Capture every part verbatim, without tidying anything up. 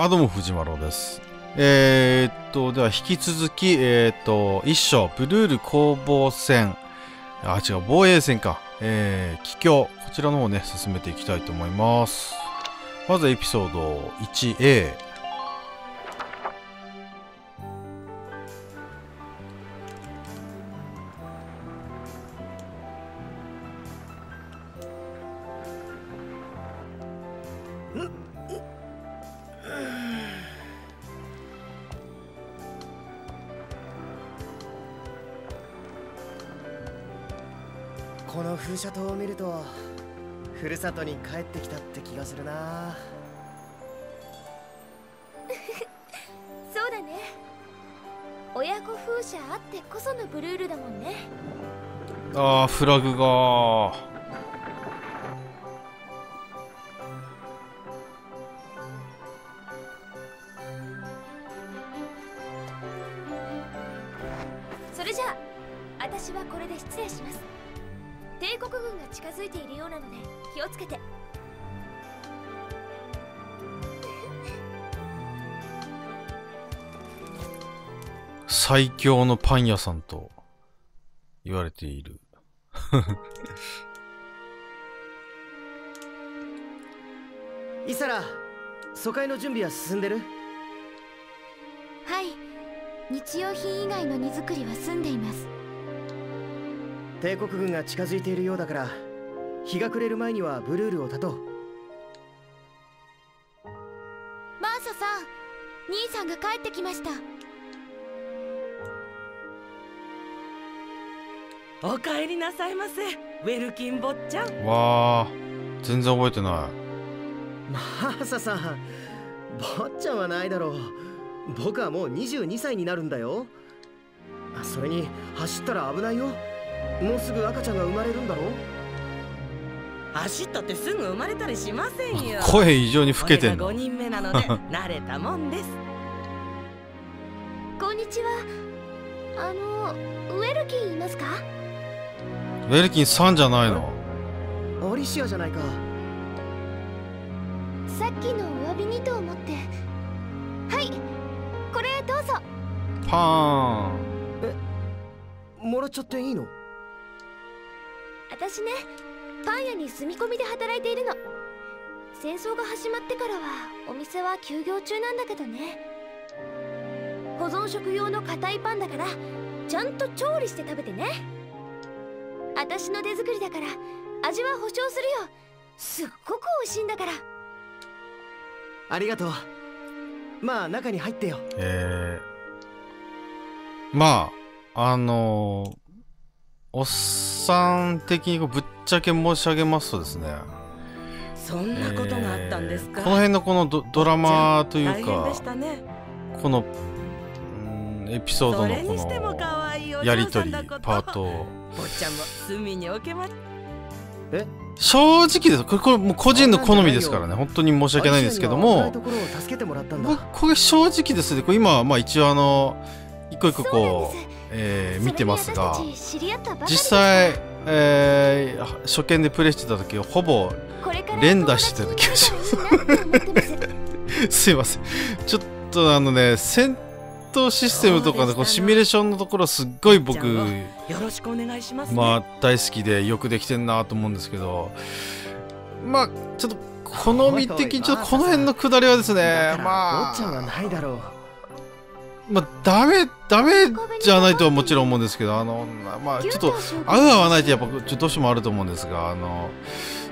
あ、どうも藤丸です。えー、っとでは引き続き、えー、っと一章ブルール攻防戦、あ違う防衛戦か、えー、帰郷、こちらの方ね進めていきたいと思います。まずはエピソード いちエー、 この風車塔を見るとふるさとに帰ってきたって気がするな。そうだね、親子風車あってこそのブルールだもんね。ああ、フラグがそれじゃあ私はこれで失礼します。帝国軍が近づいているようなので気をつけて。最強のパン屋さんと言われている。イサラ、疎開の準備は進んでる？はい、日用品以外の荷造りは済んでいます。帝国軍が近づいているようだから日が暮れる前にはブルールを断とう。マーサさん、兄さんが帰ってきました。お帰りなさいませ、ウェルキン坊ちゃん。わあ、全然覚えてない。マーサさん、坊ちゃんはないだろう。僕はもうにじゅうにさいになるんだよ。それに走ったら危ないよ。もうすぐ赤ちゃんが生まれるんだろう。走ったってすぐ生まれたりしませんよ。声異常に老けてんの。ごにんめなので慣れたもんです。こんにちは。あのウェルキンいますか？ウェルキンさんじゃないの。オリシアじゃないか。さっきのお詫びにと思って。はい、これどうぞ。パーン。え、もらっちゃっていいの？私ね、パン屋に住み込みで働いているの。戦争が始まってからはお店は休業中なんだけどね。保存食用の硬いパンだからちゃんと調理して食べてね。私の手作りだから味は保証するよ。すっごく美味しいんだから。ありがとう。まあ中に入ってよ。えー、まああのーおっさん的にぶっちゃけ申し上げますとですね、そんなことがあったんですか。えー、この辺のこの ド, ドラマというか、ね、このんエピソードのこのやり取りパート、え正直です。これこれもう個人の好みですからね、本当に申し訳ないんですけども、これ正直ですね。これ今、まあ、一応あの一個一個こう。えー、見てますが、実際、えー、初見でプレイしてた時はほぼ連打してた気がします。すいません、ちょっとあのね、戦闘システムとかのこうシミュレーションのところすっごい僕、まあ大好きでよくできてんなと思うんですけど、まあちょっと好み的にちょっとこの辺の下りはですね、まあ。まあ、ダメ、ダメじゃないとはもちろん思うんですけど、あの、まあ、ちょっと、合う合わないとやっぱ、ちょっとどうしてもあると思うんですが、あの、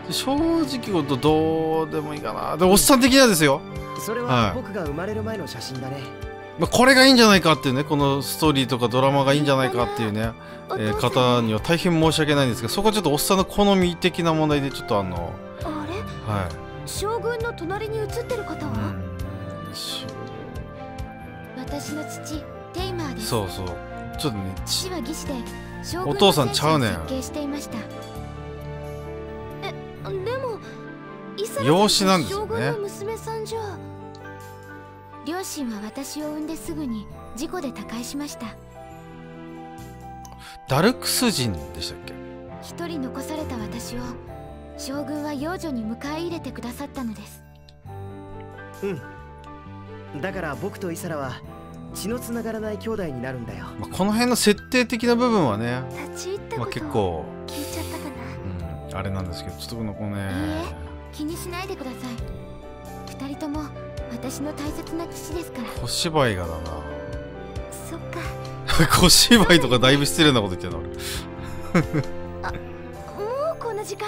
正直ごとどうでもいいかな。で、おっさん的なんですよ。それは僕が生まれる前の写真だね。はい、まあ、これがいいんじゃないかっていうね、このストーリーとかドラマがいいんじゃないかっていうね、えー、方には大変申し訳ないんですが、そこはちょっとおっさんの好み的な問題で、ちょっとあの、あれ？はい。将軍の隣に写ってる方は？うん、私の父テイマーです。そうそう、ちょっとね、父は技師でお父さんちゃうねん。え、でもイサラ養子なんですよね。両親は私を産んですぐに事故で他界しました。ダルクス人でしたっけ。一人残された私を将軍は養女に迎え入れてくださったのです。うん、だから僕とイサラは血のつながらない兄弟になるんだよ。まあこの辺の設定的な部分はね、まあ結構聞いちゃったかな、うん、あれなんですけど、ちょっとこの子ね、えー、気にしないでください。ふたりとも私の大切な父ですから。小芝居がだな。そっか小芝居とかだいぶ失礼なこと言ってるのあ、もうこんな時間。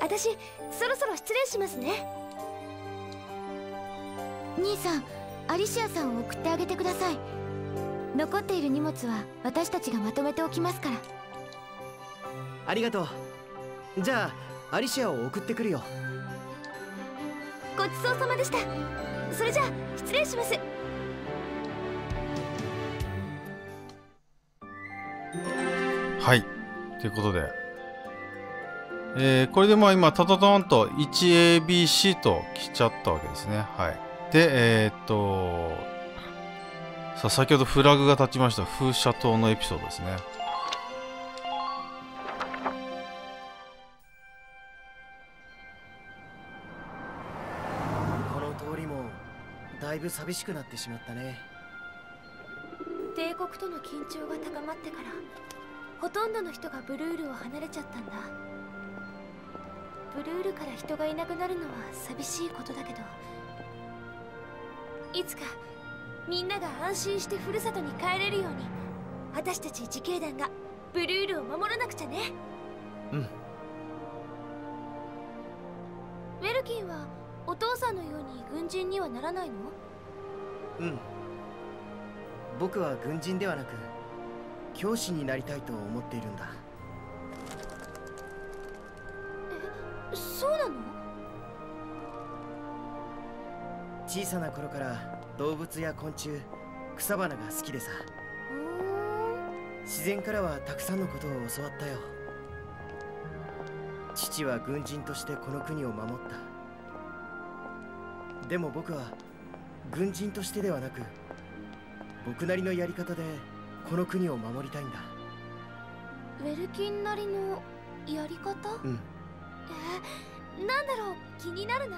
私そろそろ失礼しますね。兄さん、アリシアさんを送ってあげてください。残っている荷物は私たちがまとめておきますから。ありがとう。じゃあアリシアを送ってくるよ。ごちそうさまでした。それじゃあ失礼します。はい、ということで、えー、これでまあ今トトトンと いちエービーシー と来ちゃったわけですね。はい、で、えー、っとさあ先ほどフラグが立ちました風車島のエピソードですね。この通りもだいぶ寂しくなってしまったね。帝国との緊張が高まってからほとんどの人がブルールを離れちゃったんだ。ブルールから人がいなくなるのは寂しいことだけど、いつかみんなが安心してふるさとに帰れるように私たち自警団がブルールを守らなくちゃね。うん。ウェルキンはお父さんのように軍人にはならないの？うん、僕は軍人ではなく教師になりたいと思っているんだ。え、そうなの？小さな頃から動物や昆虫、草花が好きでさ、自然からはたくさんのことを教わったよ。父は軍人としてこの国を守った。でも僕は軍人としてではなく僕なりのやり方でこの国を守りたいんだ。ウェルキンなりのやり方？うん。え、なんだろう、気になるな。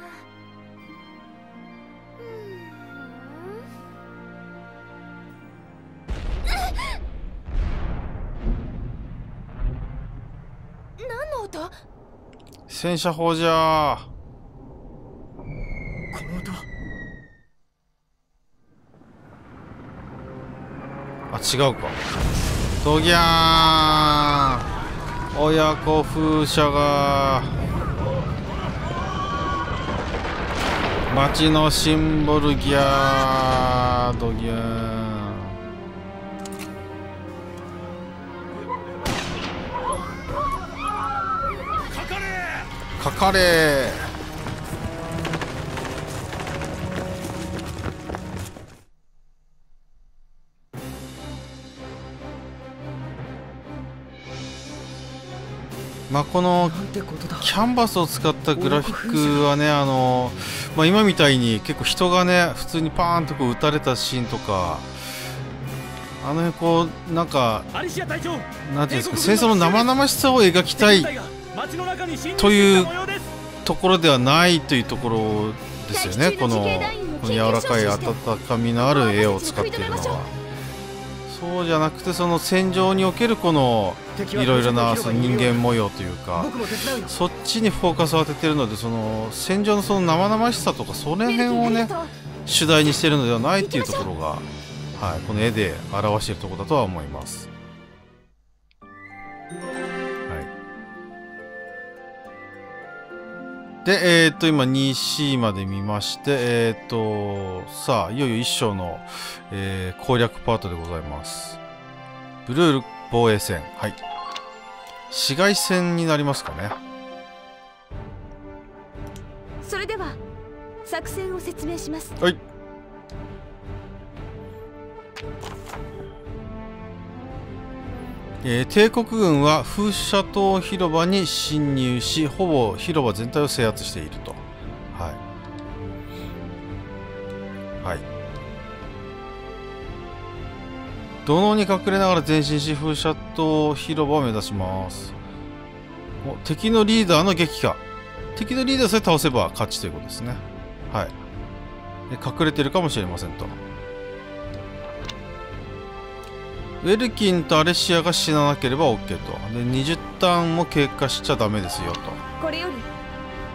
戦車砲じゃー。この音。あ、違うか。ドギャーン、親子風車が街のシンボルギャー。ドギャーン、かかれ。まあこのキャンバスを使ったグラフィックはね、あのまあ今みたいに結構人がね普通にパーンとこう撃たれたシーンとか、あの辺こうなんかなんていうんですか、戦争の生々しさを描きたいというところではないというところですよね。この柔らかい温かみのある絵を使っているのは。そうじゃなくて、その戦場におけるこのいろいろなその人間模様というか、そっちにフォーカスを当てているので、その戦場のその生々しさとかその辺をね主題にしているのではないというところが、はい、この絵で表しているところだとは思います。で、えっ、ー、と、今 にシー まで見まして、えっ、ー、と、さあ、いよいよいっ章の、えー、攻略パートでございます。ブルール防衛戦。はい。市街戦になりますかね。それでは、作戦を説明します。はい。えー、帝国軍は風車島広場に侵入し、ほぼ広場全体を制圧していると。はい、はい、土のうに隠れながら前進し、風車島広場を目指します。お、敵のリーダーの撃破。敵のリーダーさえ倒せば勝ちということですね。はい、隠れてるかもしれませんと。ウェルキンとアレシアが死ななければ OK と。でにじゅうターンも経過しちゃダメですよと。これより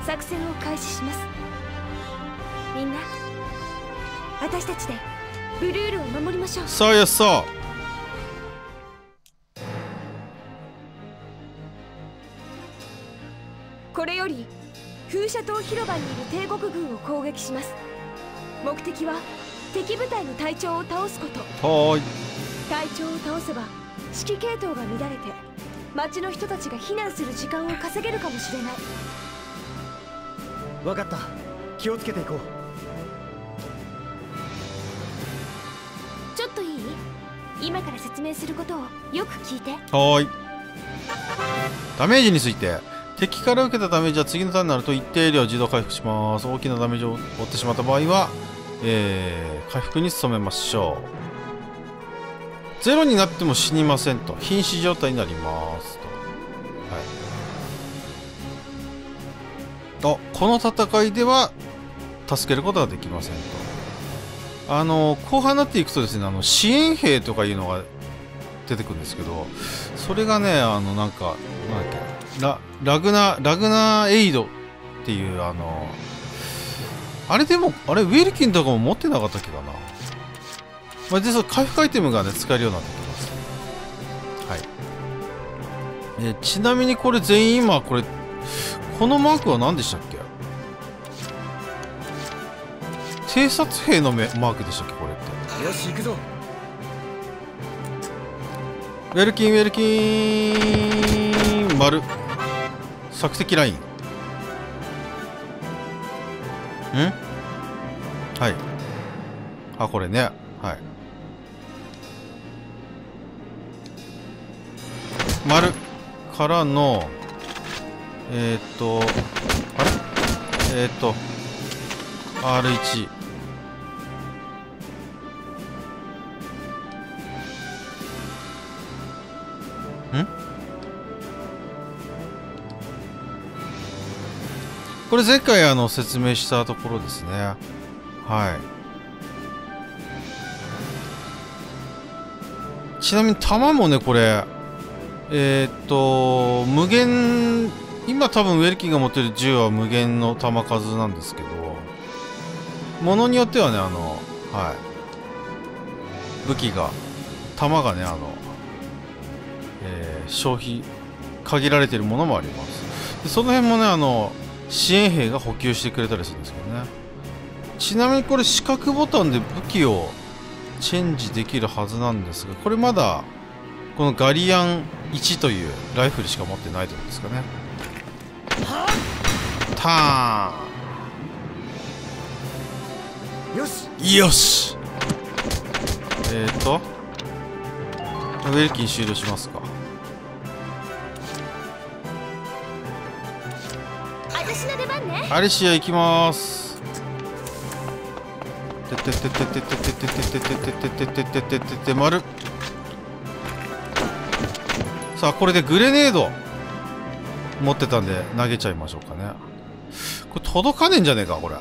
作戦を開始します。みんな私たちでブルールを守りましょう。そうよそう。これより風車島広場にいる帝国軍を攻撃します。目的は敵部隊の隊長を倒すこと。はーい。隊長を倒せば指揮系統が乱れて町の人たちが避難する時間を稼げるかもしれない。分かった。気をつけていこう。ちょっといい？今から説明することをよく聞いて。はーい。ダメージについて、敵から受けたダメージは次のターンになると一定量自動回復します。大きなダメージを負ってしまった場合は、えー、回復に努めましょう。ゼロになっても死にませんと。瀕死状態になりますと、はい、あ、この戦いでは助けることはできませんと。あの後半になっていくとですね、あの支援兵とかいうのが出てくるんですけど、それがね、あのなんかなんだっけ、ラ, ラグナ、ラグナエイドっていう、あの、あれでも、あれ、ウェルキンとかも持ってなかったっけかな。まあ、で、その回復アイテムがね、使えるようになってきます。はい。え、ちなみにこれ全員今、これ、このマークは何でしたっけ？偵察兵のマークでしたっけ、これって。よし、行くぞ。ウェルキン、ウェルキン、丸。索敵ライン。ん？はい。あ、これね。はい。丸からの、えっと、あれ？えっと、アールワン。ん？これ前回あの説明したところですね。はい。ちなみに弾もね、これ、えー、っと、無限、今多分ウェルキンが持ってる銃は無限の弾数なんですけど、ものによってはね、あの、はい。武器が、弾がね、あの、えー、消費、限られているものもあります。でその辺もね、あの、支援兵が補給してくれたりするんですけどね。ちなみにこれ四角ボタンで武器をチェンジできるはずなんですが、これまだこのガリアンいちというライフルしか持ってないということですかね。ターン。よしよし。えーとウェルキン終了しますか。アレシア行きまーす。てててててててててててててててて丸。さあこれでグレネード持ってたんで投げちゃいましょうかね。これ届かねえんじゃねえかこれ。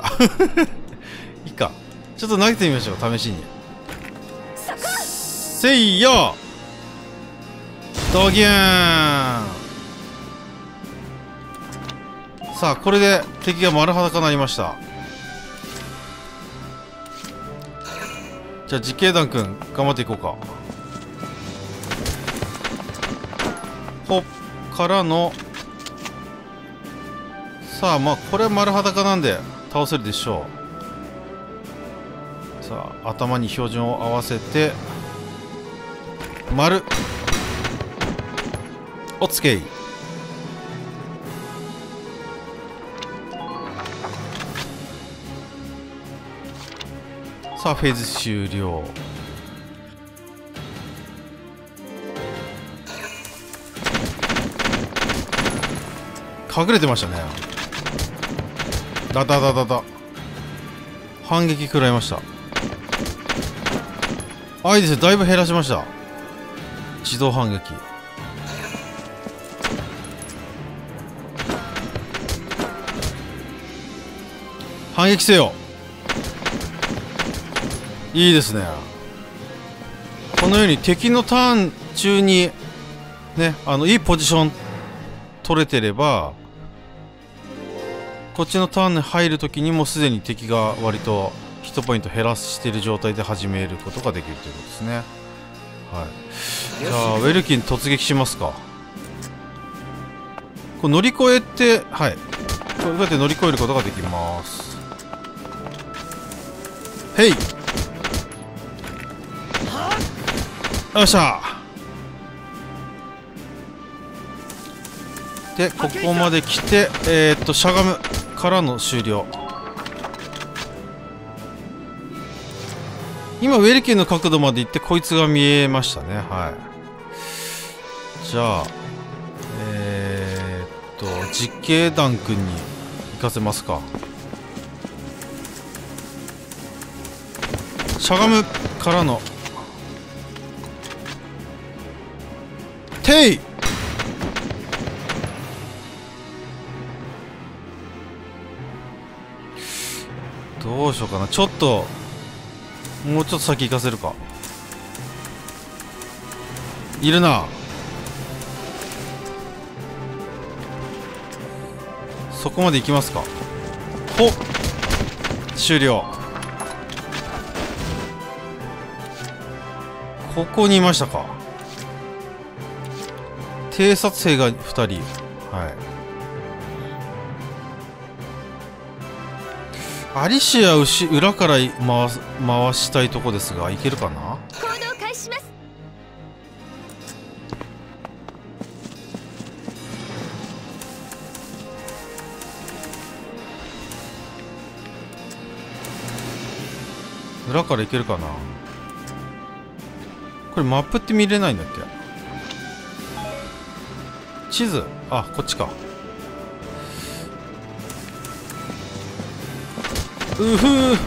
いいか。ちょっと投げてみましょう試しに。せいよ。ドギューン。さあこれで敵が丸裸になりました。じゃあ自警団君頑張っていこうか。こっからのさあ、まあこれは丸裸なんで倒せるでしょう。さあ頭に標準を合わせて丸おつけい。さあフェーズ終了。隠れてましたね。だだだだだ。反撃食らいました。あ、いいですね。だいぶ減らしました。自動反撃。反撃せよ。いいですね。このように敵のターン中にね、あのいいポジション取れてれば、こっちのターンに入るときにもすでに敵が割とヒットポイント減らしている状態で始めることができるということですね。はい、じゃあウェルキン突撃しますか。これ乗り越えて、はい、こうやって乗り越えることができます。へい、よっしゃ。でここまで来て、えー、っとしゃがむからの終了。今ウェルキンの角度まで行ってこいつが見えましたね。はい、じゃあえー、っと実景団君に行かせますか。しゃがむからのてい。どうしようかな、ちょっともうちょっと先行かせるか。いるな。そこまで行きますか。ほっ、終了。ここにいましたか。偵察兵がふたり。はい、アリシア牛裏から回す回したいとこですが、いけるかな。行動開始します。裏からいけるかな。これマップって見れないんだっけ。地図、あ、こっちか。うふう、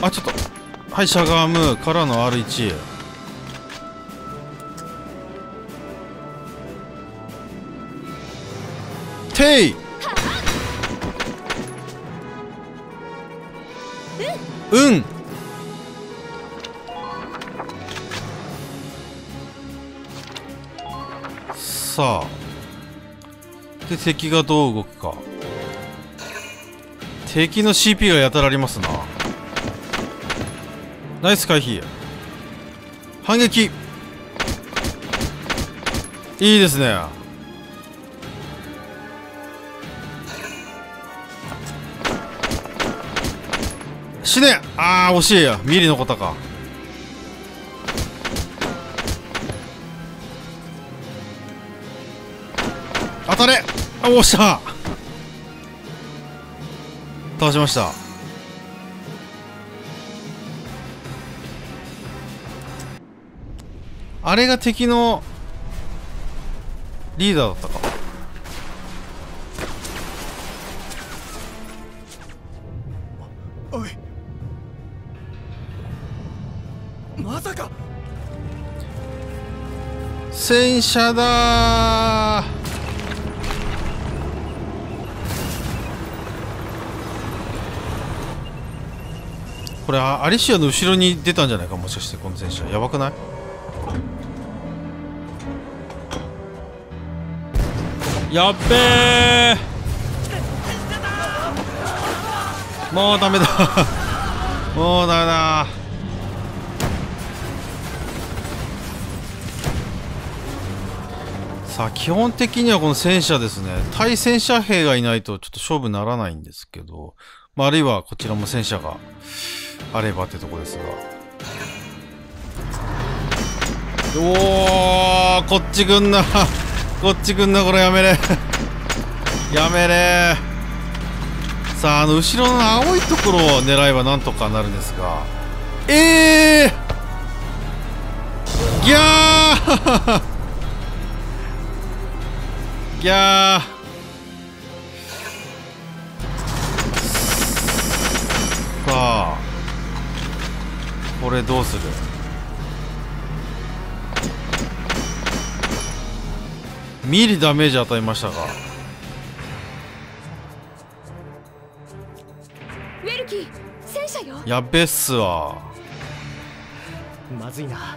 あ、ちょっと、はい、しゃがむからの アールワン。 てい。うん、さあ、で敵がどう動くか。敵の シーピー がやたらありますな。ナイス回避、反撃、いいですね。死ね。あー、惜しいや、ミリのことか。当たれ。あ、おっしゃ、倒しました。あれが敵のリーダーだったか。おい、まさか戦車だー。これアリシアの後ろに出たんじゃないか、もしかして。この戦車やばくない。やっべえ、もうダメだもうダメだ。さあ、基本的にはこの戦車ですね、対戦車兵がいないとちょっと勝負にならないんですけど、まあ、あるいはこちらも戦車があればってとこですが。おお、こっち来んなこっち来んな、これやめれやめれ。さあ、あの後ろの青いところを狙えばなんとかなるんですが、ええー、ギャーギャー。さあ、これどうする。ミリダメージ与えましたが、ウェルキー、戦車よ。やべっすわ。まずいな。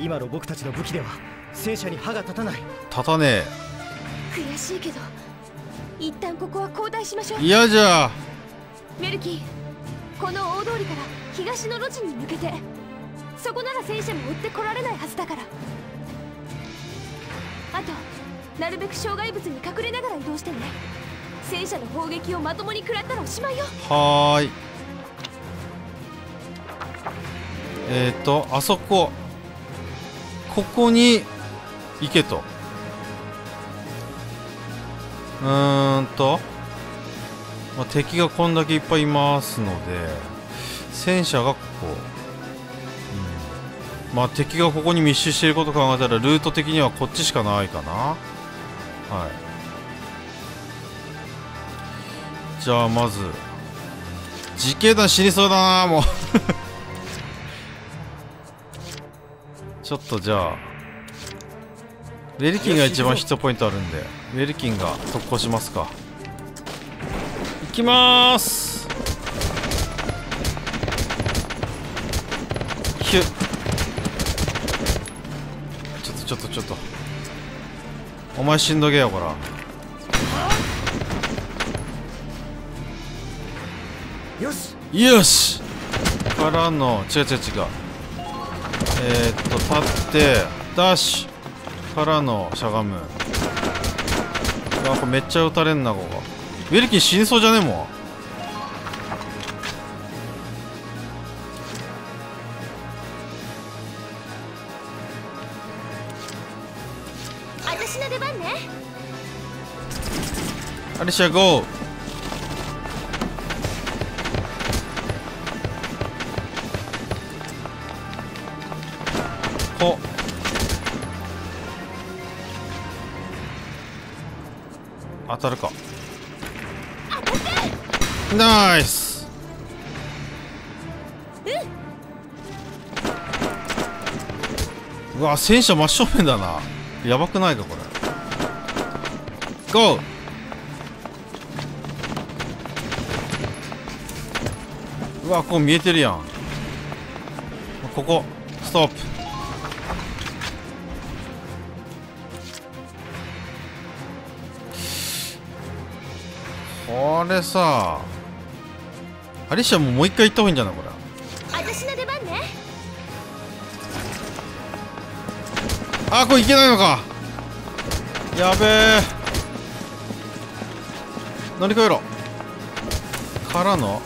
今の僕たちの武器では戦車に歯が立たない。立たねえ。悔しいけど一旦ここは交代しましょう。嫌じゃ。メルキー、この大通りから東の路地に向けて。そこなら戦車も追ってこられないはずだから。あとなるべく障害物に隠れながら移動してね。戦車の砲撃をまともに食らったらおしまいよ。はーい。えっとあそこ、ここに行けと。うーんと、まあ、敵がこんだけいっぱいいますので、戦車がここ、うん、まあ敵がここに密集していることを考えたらルート的にはこっちしかないかな。はい、じゃあまず実験弾死にそうだなもうちょっとじゃあウェルキンが一番ヒットポイントあるんで、ウェルキンが特攻しますか。いきまーす。ヒュッ。ちょっとちょっとちょっとお前しんどげよこら。よしよしからの違う違う違う、えっと立ってダッシュからのしゃがむ。なんかめっちゃ撃たれんな。ここウェルキン死にそうじゃねえもん。私の出番ね。アリシャゴー。当たるか。ナイス。うわ、戦車真正面だな。やばくないかこれ。ゴー。うわ、こう見えてるやん。ここストップ。これさ、アリシャももう一回行った方がいいんじゃないこれ。私の出番ね。あー、これいけないのか。やべえ。乗り越えろからの、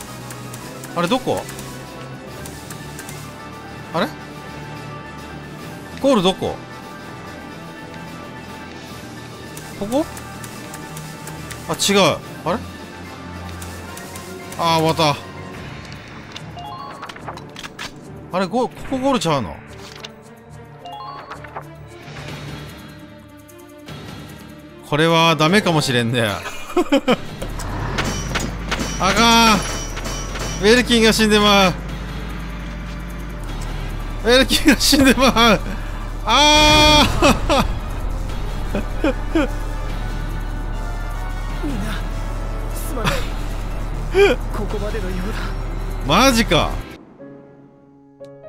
あれどこ、あれゴールどこ、ここ、あ違う、あれ、ああ終わった。あれゴ、ここゴールちゃうの。これはダメかもしれんねあかん、ウェルキンが死んでまう、ウェルキンが死んでまう、ああここまでのようだ。マジか。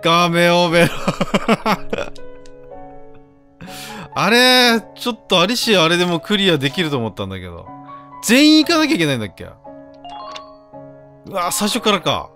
ガメオベロあれちょっとアリシア、あれでもクリアできると思ったんだけど、全員行かなきゃいけないんだっけ。うわ、最初からか。